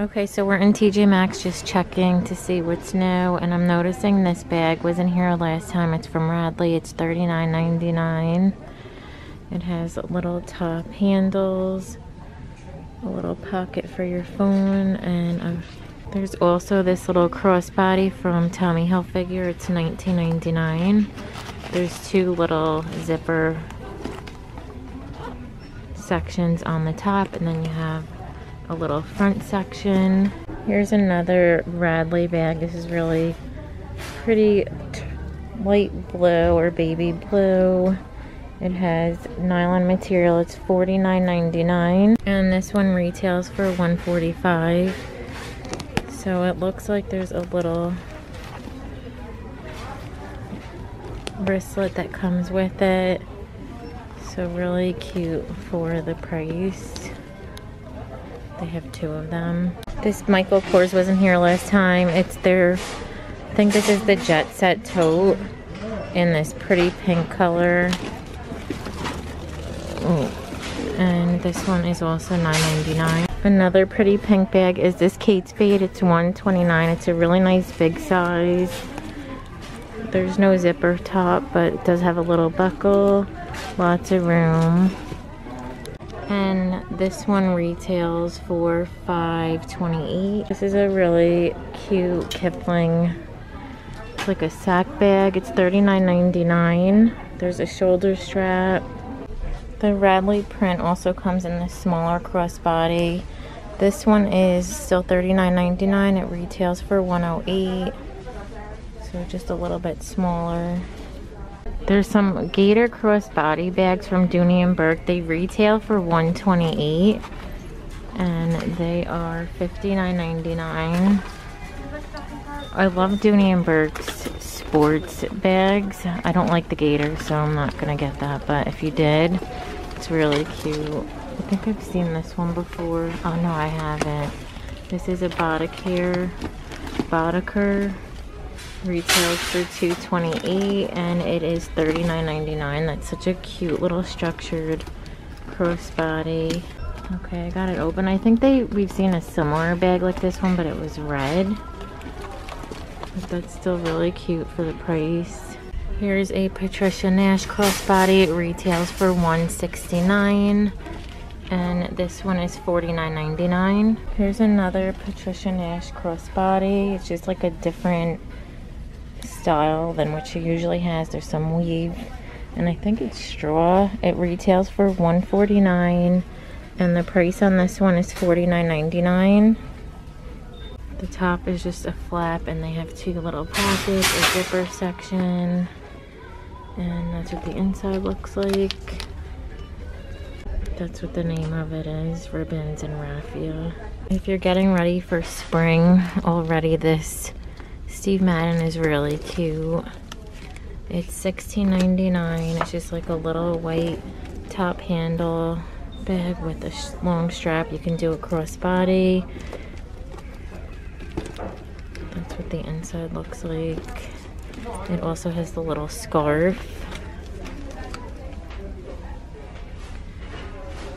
Okay, so we're in TJ MAXX just checking to see what's new, and I'm noticing this bag was in here last time. It's from Radley. It's $39.99. It has little top handles, a little pocket for your phone, and there's also this little crossbody from Tommy Hilfiger. It's $19.99. There's two little zipper sections on the top, and then you have a little front section. Here's another Radley bag. This is really pretty light blue or baby blue. It has nylon material. It's $49.99, and this one retails for $145. So it looks like there's a little wristlet that comes with it. So really cute for the price. They have two of them. This Michael Kors wasn't here last time. It's their, I think this is the Jet Set Tote in this pretty pink color. Ooh. And this one is also $9.99. Another pretty pink bag is this Kate Spade. It's $129. It's a really nice big size. There's no zipper top, but it does have a little buckle. Lots of room. And this one retails for $5.28. This is a really cute Kipling. It's like a sack bag. It's $39.99. There's a shoulder strap. The Radley print also comes in this smaller crossbody. This one is still $39.99. It retails for $108. So just a little bit smaller. There's some gator crossbody bags from Dooney and Burke. They retail for $128, and they are $59.99. I love Dooney and Burke's sports bags. I don't like the gator, so I'm not gonna get that, but if you did, it's really cute. I think I've seen this one before. Oh no, I haven't. This is a Bottega. Retails for $228, and it is $39.99. That's such a cute little structured crossbody. Okay, I got it open. I think we've seen a similar bag like this one, but it was red. But that's still really cute for the price. Here's a Patricia Nash crossbody. It retails for $169, and this one is $49.99. Here's another Patricia Nash crossbody. It's just like a different style than what she usually has. There's some weave, and I think it's straw. It retails for $149, and the price on this one is $49.99. The top is just a flap, and they have two little pockets, a zipper section, and that's what the inside looks like. That's what the name of it is, Ribbons and Raffia. If you're getting ready for spring already, this Steve Madden is really cute. It's $16.99. It's just like a little white top handle bag with a long strap. You can do a crossbody. That's what the inside looks like. It also has the little scarf.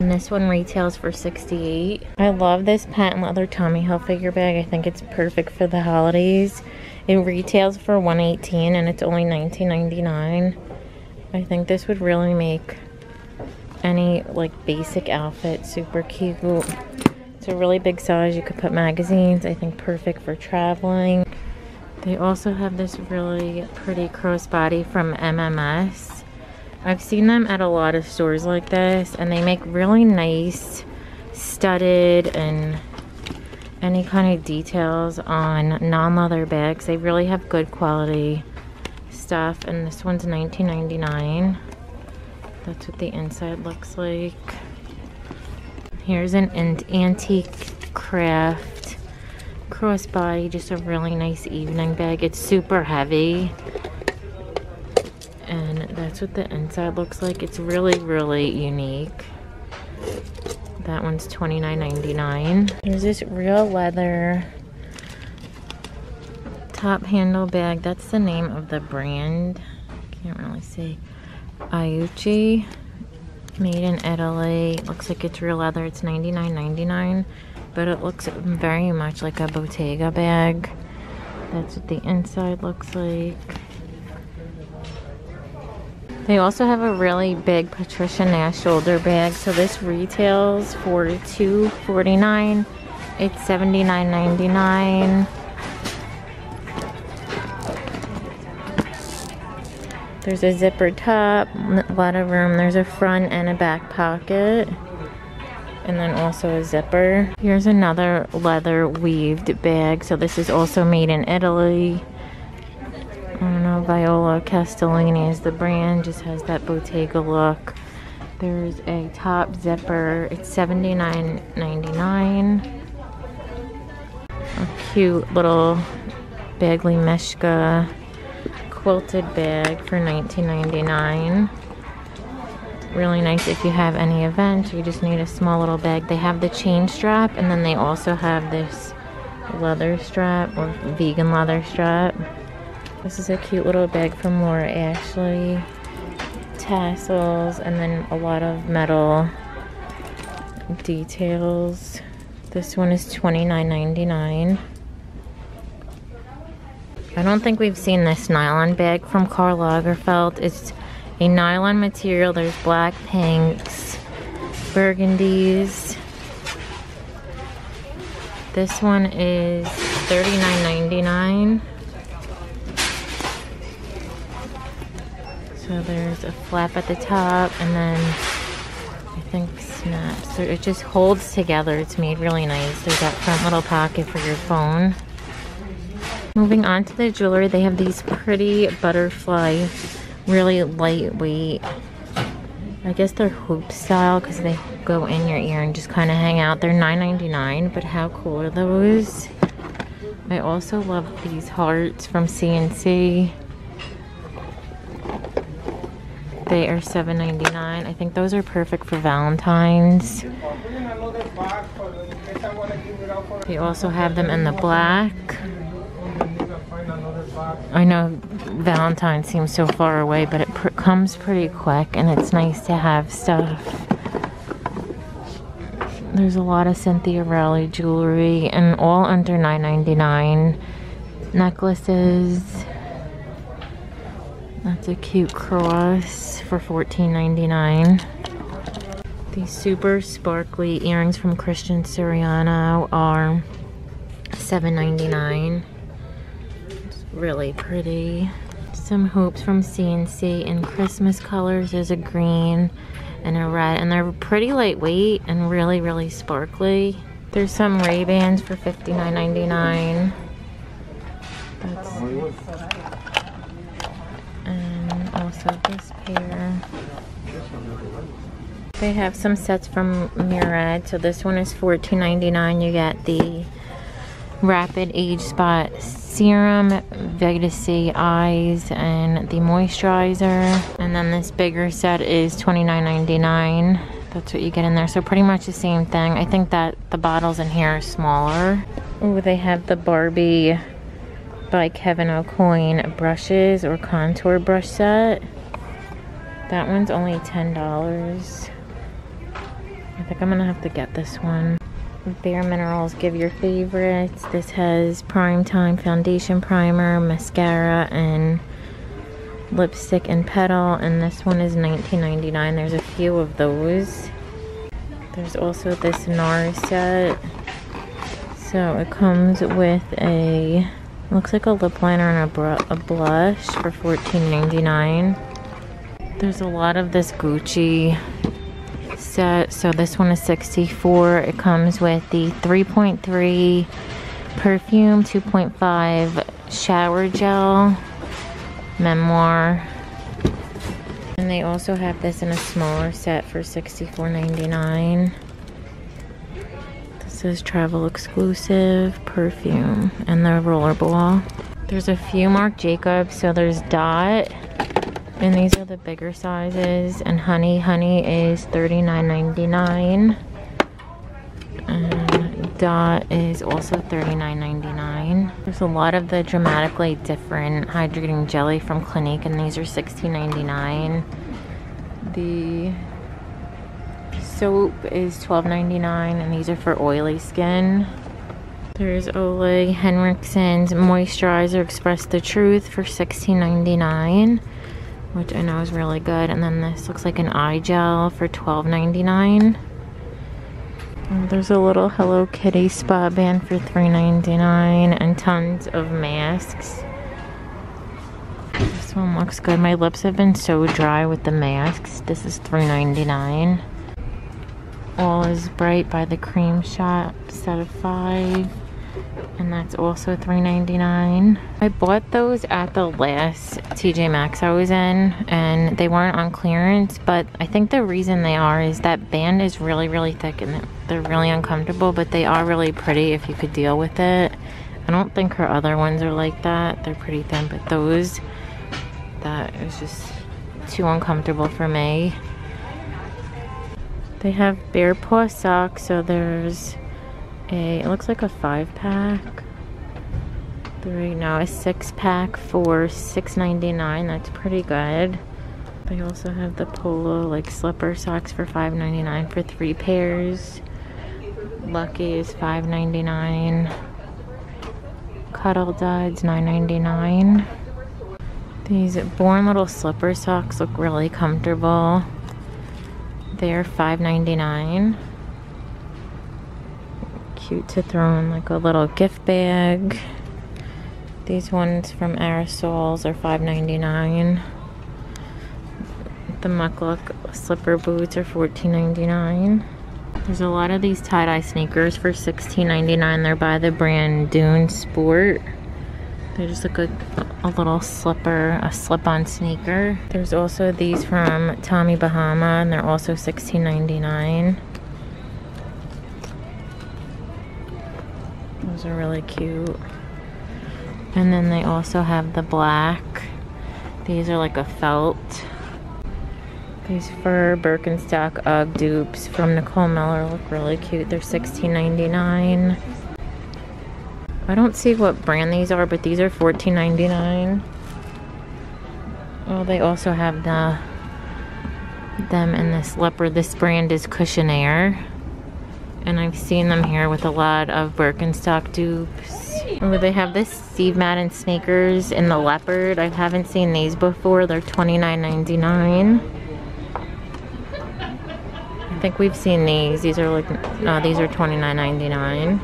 And this one retails for $68. I love this patent leather Tommy Hilfiger bag. I think it's perfect for the holidays. It retails for $118, and it's only $19.99. I think this would really make any like basic outfit super cute. It's a really big size. You could put magazines. I think perfect for traveling. They also have this really pretty crossbody from MMS. I've seen them at a lot of stores like this, and they make really nice studded and any kind of details on non-leather bags. They really have good quality stuff, and this one's $19.99. That's what the inside looks like. Here's an antique craft crossbody, just a really nice evening bag. It's super heavy. That's what the inside looks like. It's really, really unique. That one's $29.99. There's this real leather top handle bag. That's the name of the brand. Can't really see. Aiuchi. Made in Italy. Looks like it's real leather. It's $99.99. but it looks very much like a Bottega bag. That's what the inside looks like. They also have a really big Patricia Nash shoulder bag. So this retails for $249. It's $79.99. There's a zipper top, a lot of room. There's a front and a back pocket. And then also a zipper. Here's another leather weaved bag. So this is also made in Italy. I don't know, Viola Castellini is the brand, just has that Bottega look. There's a top zipper, it's $79.99. A cute little Bagley Meshka quilted bag for $19.99. Really nice if you have any event, you just need a small little bag. They have the chain strap, and then they also have this leather strap, or vegan leather strap. This is a cute little bag from Laura Ashley. Tassels, and then a lot of metal details. This one is $29.99. I don't think we've seen this nylon bag from Karl Lagerfeld. It's a nylon material. There's black, pinks, burgundies. This one is $39.99. So there's a flap at the top, and then I think snaps. So it just holds together. It's made really nice. There's that front little pocket for your phone. Moving on to the jewelry, they have these pretty butterfly, really lightweight. I guess they're hoop style because they go in your ear and just kind of hang out. They're $9.99, but how cool are those? I also love these hearts from CNC. They are $7.99. I think those are perfect for Valentine's. They also have them in the black. I know Valentine seems so far away, but it comes pretty quick, and it's nice to have stuff. There's a lot of Cynthia Rowley jewelry, and all under $9.99. Necklaces. That's a cute cross for $14.99. These super sparkly earrings from Christian Siriano are $7.99. It's really pretty. Some hoops from CNC in Christmas colors. There's a green and a red, and they're pretty lightweight and really, really sparkly. There's some Ray-Bans for $59.99. That's... and also this pair. They have some sets from Murad. So this one is $14.99. You get the Rapid Age Spot Serum, Vitamin C Eyes, and the Moisturizer. And then this bigger set is $29.99. That's what you get in there. So pretty much the same thing. I think that the bottles in here are smaller. Oh, they have the Barbie by Kevin O'Coin brushes or contour brush set. That one's only $10. I think I'm gonna have to get this one. Bare Minerals, give your favorites. This has Prime Time foundation primer, mascara, and lipstick and petal, and this one is $19.99. There's a few of those. There's also this NARS set. So it comes with a, looks like a lip liner and a blush for $14.99. There's a lot of this Gucci set. So this one is $64. It comes with the 3.3 perfume, 2.5 shower gel, memoir. And they also have this in a smaller set for $64.99. This is travel exclusive perfume and the rollerball. There's a few Marc Jacobs. So there's Dot, and these are the bigger sizes, and Honey. Honey is $39.99, and Dot is also $39.99. There's a lot of the dramatically different hydrating jelly from Clinique, and these are $16.99. The soap is $12.99, and these are for oily skin. There's Olay Henriksen's Moisturizer Express the Truth for $16.99, which I know is really good. And then this looks like an eye gel for $12.99. There's a little Hello Kitty spa band for $3.99, and tons of masks. This one looks good. My lips have been so dry with the masks. This is $3.99. All Is Bright by The Cream Shop, set of 5, and that's also $3.99. I bought those at the last TJ Maxx I was in, and they weren't on clearance, but I think the reason they are is that band is really, really thick, and they're really uncomfortable, but they are really pretty if you could deal with it. I don't think her other ones are like that. They're pretty thin, but those, that is just too uncomfortable for me. They have Bare Paw socks, so there's a, it looks like a 5-pack. Right now, a 6-pack for $6.99, that's pretty good. They also have the Polo, like, slipper socks for $5.99 for 3 pairs. Lucky is $5.99. Cuddle Duds, $9.99. These Born Little slipper socks look really comfortable. They're $5.99. Cute to throw in like a little gift bag. These ones from Aerosoles are $5.99. The Muckluck slipper boots are $14.99. There's a lot of these tie-dye sneakers for $16.99. They're by the brand Dune Sport. They just look like a little slipper, a slip-on sneaker. There's also these from Tommy Bahama, and they're also $16.99. Those are really cute. And then they also have the black. These are like a felt. These fur Birkenstock UGG dupes from Nicole Miller look really cute. They're $16.99. I don't see what brand these are, but these are $14.99. Oh, they also have them in this leopard. This brand is Cushionaire, and I've seen them here with a lot of Birkenstock dupes. Oh, they have this Steve Madden sneakers in the leopard. I haven't seen these before. They're $29.99. I think we've seen these. These are like these are $29.99.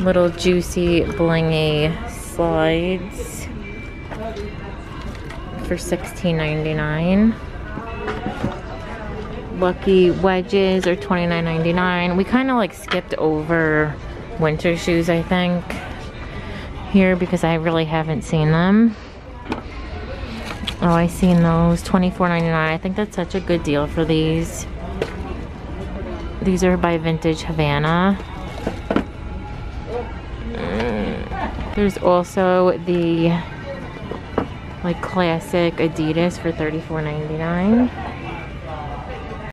Little juicy blingy slides for $16.99. Lucky wedges are $29.99. We kind of like skipped over winter shoes, I think, here because I really haven't seen them. Oh, I seen those $24.99. I think that's such a good deal for these. These are by Vintage Havana. There's also the like classic Adidas for $34.99,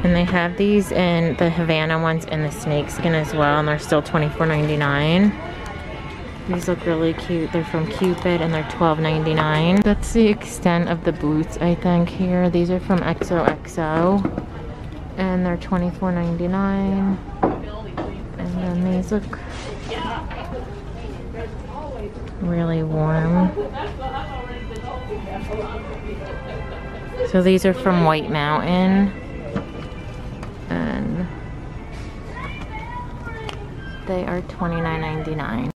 and they have these in the Havana ones in the snakeskin as well, and they're still $24.99. These look really cute. They're from Cupid, and they're $12.99. That's the extent of the boots, I think, here. These are from XOXO, and they're $24.99. And then these look really warm. So these are from White Mountain, and they are $29.99.